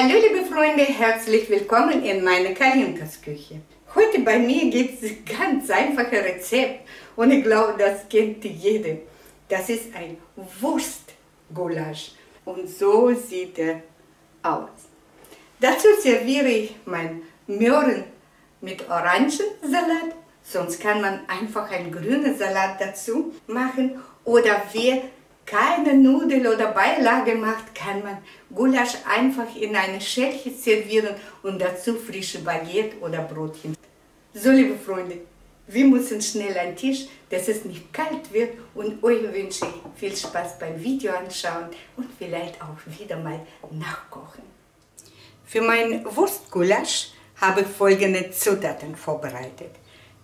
Hallo liebe Freunde, herzlich willkommen in meiner Kalinkas Küche. Heute bei mir gibt es ein ganz einfaches Rezept und ich glaube, das kennt jeder. Das ist ein Wurstgulasch und so sieht er aus. Dazu serviere ich mein Möhren mit Orangensalat, sonst kann man einfach einen grünen Salat dazu machen, oder wer keine Nudel oder Beilage macht, kann man Gulasch einfach in eine Schälchen servieren und dazu frische Baguette oder Brotchen. So liebe Freunde, wir müssen schnell an den Tisch, dass es nicht kalt wird, und euch wünsche ich viel Spaß beim Video anschauen und vielleicht auch wieder mal nachkochen. Für mein Wurstgulasch habe ich folgende Zutaten vorbereitet.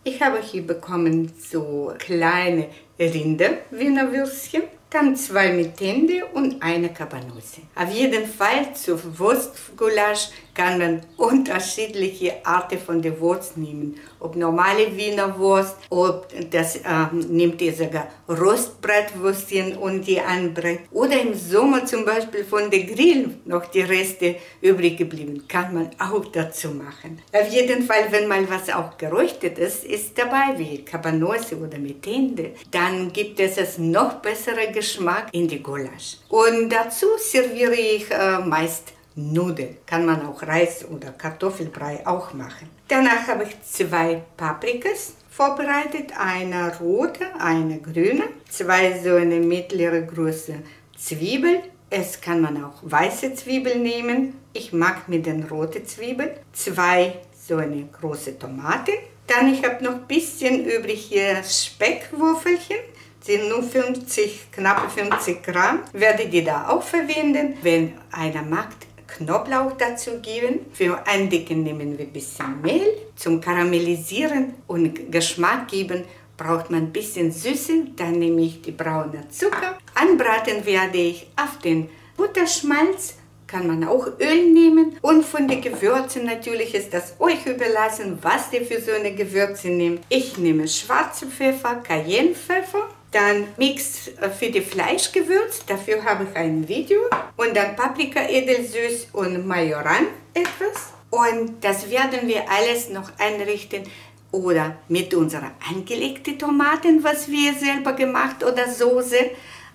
Ich habe hier bekommen so kleine Rindswiener Würstchen, dann 2 Mettenden und 1 Kabanossi. Auf jeden Fall zu Wurstgulasch kann man unterschiedliche Arten von der Wurst nehmen. Ob normale Wiener Wurst, ob das nehmt ihr sogar Rostbratwürstchen und die anbrät. Oder im Sommer zum Beispiel von der Grill noch die Reste übrig geblieben, kann man auch dazu machen. Auf jeden Fall, wenn mal was auch geröstet ist, ist dabei wie Kabanossi oder Mettenden, dann gibt es noch besseren Geschmack in die Gulasch. Und dazu serviere ich meist Nudeln, kann man auch Reis oder Kartoffelbrei auch machen. Danach habe ich 2 Paprikas vorbereitet, eine rote, eine grüne, 2 so eine mittlere Größe Zwiebel. Es kann man auch weiße Zwiebel nehmen, ich mag mit den roten Zwiebeln, 2 so eine große Tomate. Dann ich habe noch ein bisschen übrig hier Speckwürfelchen, sind nur 50, knappe 50 Gramm, werde die da auch verwenden. Wenn einer mag, Knoblauch dazu geben. Für ein Dicken nehmen wir ein bisschen Mehl. Zum Karamellisieren und Geschmack geben braucht man ein bisschen Süße, dann nehme ich die braune Zucker. Anbraten werde ich auf den Butterschmalz, kann man auch Öl nehmen, und von den Gewürzen natürlich ist das euch überlassen, was ihr für so eine Gewürze nehmt. Ich nehme schwarzen Pfeffer, Cayennepfeffer, dann Mix für die Fleischgewürz, dafür habe ich ein Video, und dann Paprika edelsüß und Majoran etwas, und das werden wir alles noch einrichten. Oder mit unserer eingelegten Tomaten, was wir selber gemacht, oder Soße.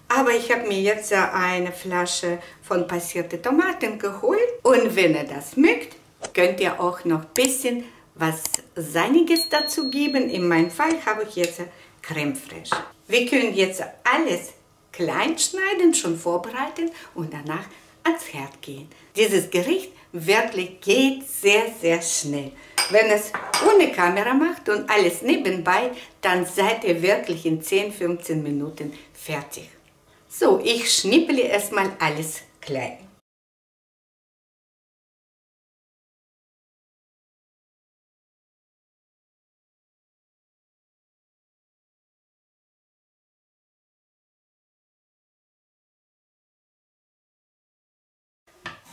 Aber ich habe mir jetzt eine Flasche von passierte Tomaten geholt. Und wenn ihr das mögt, könnt ihr auch noch ein bisschen was Sahniges dazu geben. In meinem Fall habe ich jetzt Creme Fraiche. Wir können jetzt alles klein schneiden, schon vorbereiten und danach ans Herd gehen. Dieses Gericht wirklich geht sehr, sehr schnell. Wenn es ohne Kamera macht und alles nebenbei, dann seid ihr wirklich in 10-15 Minuten fertig. So, ich schnippele erstmal alles klein.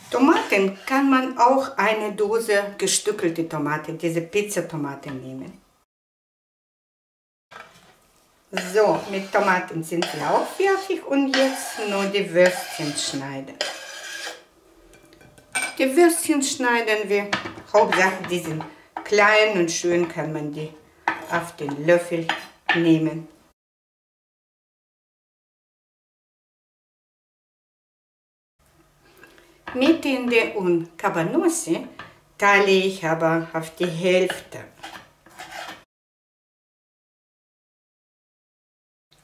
Tomaten kann man auch eine Dose gestückelte Tomate, diese Pizzatomate nehmen. So, mit Tomaten sind wir auch fertig und jetzt nur die Würstchen schneiden. Die Würstchen schneiden wir, Hauptsache die sind klein und schön, kann man die auf den Löffel nehmen. Mettenden und Kabanossi teile ich aber auf die Hälfte.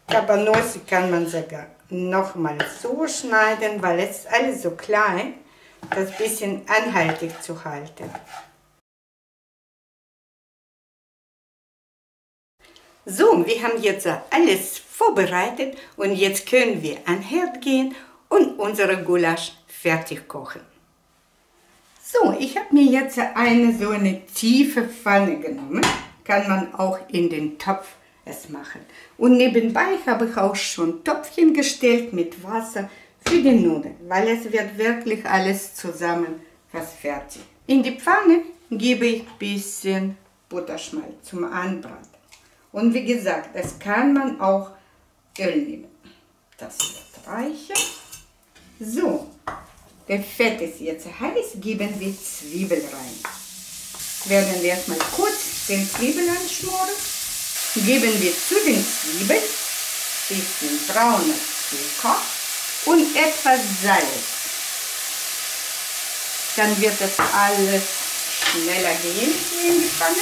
Kabanossi kann man sogar nochmal so schneiden, weil es ist alles so klein, das ein bisschen anhaltig zu halten. So, wir haben jetzt alles vorbereitet und jetzt können wir an den Herd gehen und unsere Gulasch fertig kochen. So, ich habe mir jetzt eine so eine tiefe Pfanne genommen, kann man auch in den Topf es machen. Und nebenbei habe ich auch schon Töpfchen gestellt mit Wasser für die Nudeln, weil es wird wirklich alles zusammen fast fertig. In die Pfanne gebe ich ein bisschen Butterschmalz zum Anbraten. Und wie gesagt, das kann man auch Öl nehmen. Das wird reichen. So, Der Fett ist jetzt heiß, geben wir Zwiebel rein. Werden wir erstmal kurz den Zwiebel anschmoren. Geben wir zu den Zwiebeln ein bisschen braunes Zucker und etwas Salz. Dann wird das alles schneller gehen in die Pfanne.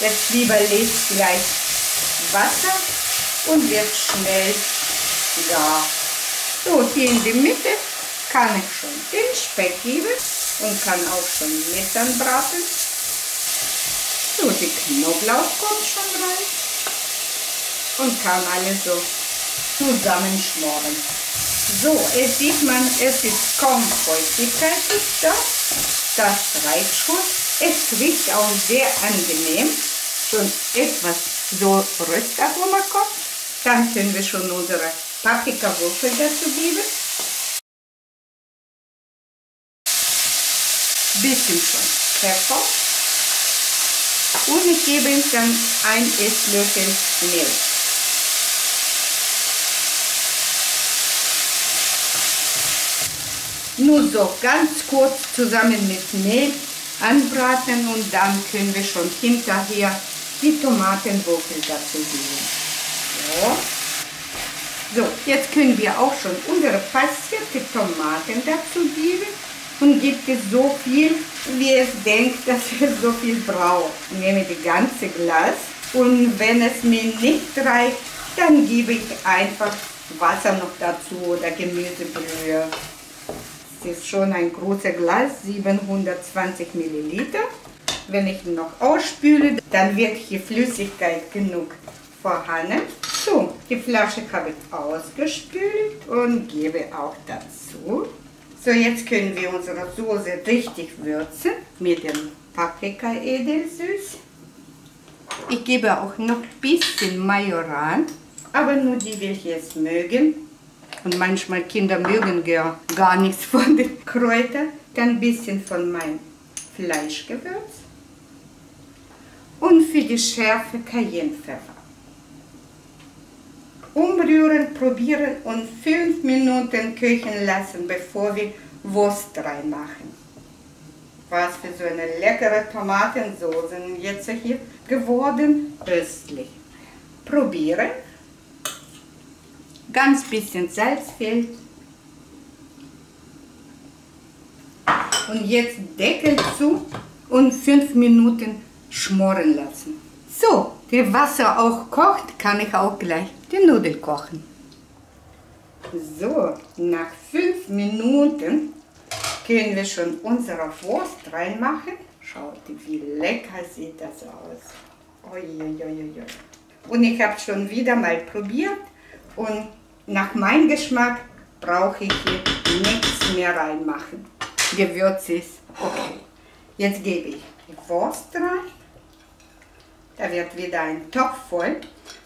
Der Zwiebel lässt gleich Wasser und wird schnell gar. So, hier in die Mitte kann ich schon den Speck geben und kann auch schon mit anbraten. So, die Knoblauch kommt schon rein und kann alles so zusammenschmoren. So, jetzt sieht man, es ist kaum Feuchtigkeit da. Das reicht schon. Es riecht auch sehr angenehm. Schon etwas so Röstaroma kommt. Dann können wir schon unsere Paprikawürfel dazu geben. Bisschen schon Pfeffer. Und ich gebe ihm dann ein Esslöffel Mehl. Nur so ganz kurz zusammen mit Mehl anbraten und dann können wir schon hinterher die Tomatenwürfel dazu geben. So. So, jetzt können wir auch schon unsere passierte Tomaten dazu geben und gibt es so viel, wie es denkt, dass wir so viel brauchen. Ich nehme die ganze Glas und wenn es mir nicht reicht, dann gebe ich einfach Wasser noch dazu oder Gemüsebrühe. Das ist schon ein großes Glas, 720 Milliliter. Wenn ich ihn noch ausspüle, dann wird hier Flüssigkeit genug vorhanden. So, die Flasche habe ich ausgespült und gebe auch dazu. So, jetzt können wir unsere Soße richtig würzen mit dem Paprika-Edelsüß. Ich gebe auch noch ein bisschen Majoran, aber nur die, welche es mögen. Und manchmal Kinder mögen ja gar nichts von den Kräutern. Dann ein bisschen von meinem Fleischgewürz. Und für die Schärfe Cayennepfeffer. Umrühren, probieren und 5 Minuten köcheln lassen, bevor wir Wurst reinmachen. Was für so eine leckere Tomatensauce jetzt hier geworden. Köstlich. Probieren. Ganz bisschen Salz fehlt. Und jetzt Deckel zu und 5 Minuten schmoren lassen. So, der Wasser auch kocht, kann ich auch gleich die Nudeln kochen. So, nach 5 Minuten können wir schon unsere Wurst reinmachen. Schaut, wie lecker sieht das aus. Uiuiuiui. Und ich habe schon wieder mal probiert. Und nach meinem Geschmack brauche ich hier nichts mehr reinmachen. Gewürz ist okay. Jetzt gebe ich die Wurst rein. Da wird wieder ein Topf voll.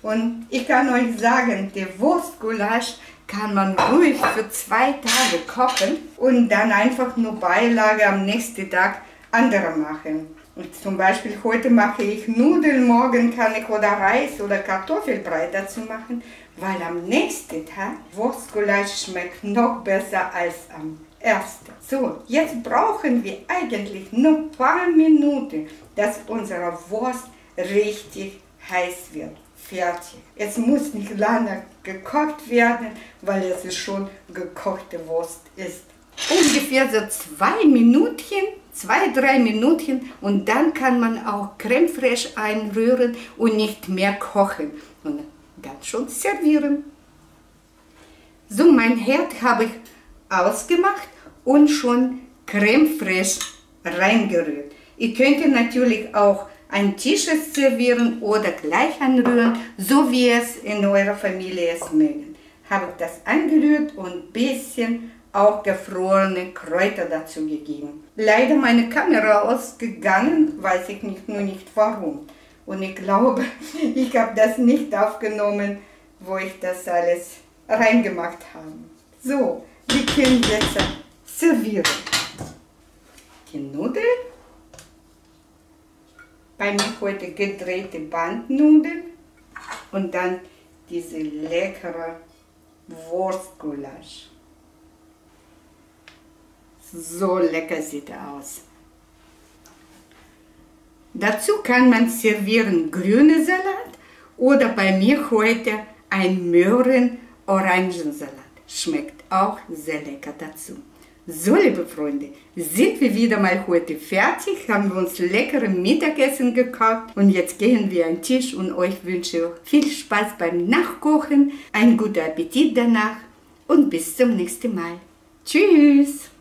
Und ich kann euch sagen, den Wurstgulasch kann man ruhig für 2 Tage kochen und dann einfach nur Beilage am nächsten Tag andere machen. Und zum Beispiel heute mache ich Nudeln, morgen kann ich oder Reis oder Kartoffelbrei dazu machen, weil am nächsten Tag Wurstgulasch schmeckt noch besser als am ersten. So, jetzt brauchen wir eigentlich nur ein paar Minuten, dass unsere Wurst richtig heiß wird. Fertig. Es muss nicht lange gekocht werden, weil es ist schon gekochte Wurst ist. Ungefähr so 2 bis 3 Minuten und dann kann man auch Creme Fraiche einrühren und nicht mehr kochen und dann schon servieren. So, mein Herd habe ich ausgemacht und schon Creme Fraiche reingerührt. Ihr könnt natürlich auch an Tisch servieren oder gleich anrühren, so wie es in eurer Familie es mögen. Habe ich das angerührt und ein bisschen auch gefrorene Kräuter dazu gegeben. Leider meine Kamera ausgegangen, weiß ich nur nicht warum. Und ich glaube, ich habe das nicht aufgenommen, wo ich das alles reingemacht habe. So, wir können jetzt servieren. Die Nudeln. Bei mir heute gedrehte Bandnudeln. Und dann diese leckere Wurstgulasch. So lecker sieht er aus. Dazu kann man servieren grünen Salat oder bei mir heute ein Möhren-Orangensalat. Schmeckt auch sehr lecker dazu. So, liebe Freunde, sind wir wieder mal heute fertig, haben wir uns leckere Mittagessen gekauft und jetzt gehen wir an den Tisch und euch wünsche viel Spaß beim Nachkochen, einen guten Appetit danach und bis zum nächsten Mal. Tschüss!